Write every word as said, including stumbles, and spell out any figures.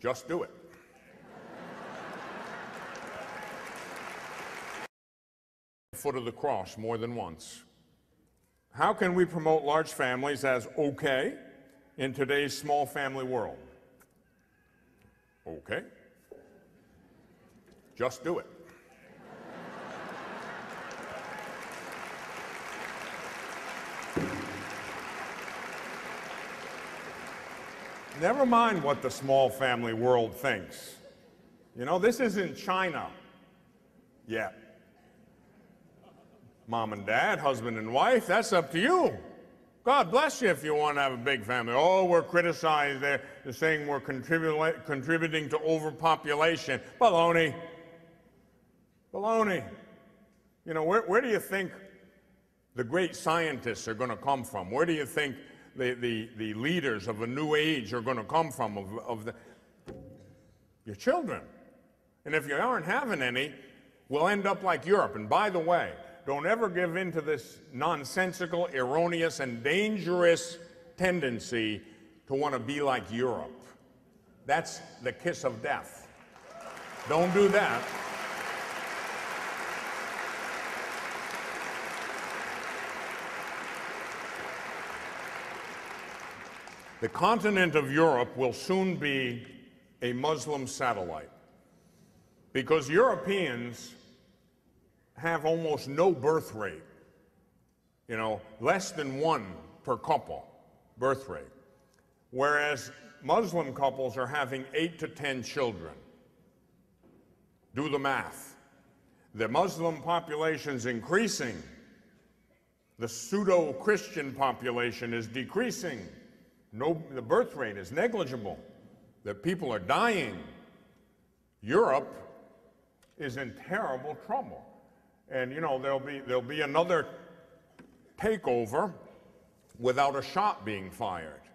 Just do it. Foot of the cross more than once. How can we promote large families as okay in today's small family world? Okay. Just do it. Never mind what the small family world thinks. You know, this isn't China yet. Mom and dad, husband and wife, that's up to you. God bless you if you want to have a big family. Oh, we're criticized. They're saying we're contribu contributing to overpopulation. Baloney. Baloney. You know, where, where do you think the great scientists are going to come from? Where do you think the, the, the leaders of a new age are going to come from? Of, of the, your children. And if you aren't having any, we'll end up like Europe. And by the way, don't ever give in to this nonsensical, erroneous, and dangerous tendency to want to be like Europe. That's the kiss of death. Don't do that. The continent of Europe will soon be a Muslim satellite because Europeans have almost no birth rate, you know, less than one per couple birth rate, whereas Muslim couples are having eight to ten children. Do the math. The Muslim population's increasing. The pseudo-Christian population is decreasing. No, the birth rate is negligible. The people are dying. Europe is in terrible trouble. And, you know, there'll be, there'll be another takeover without a shot being fired.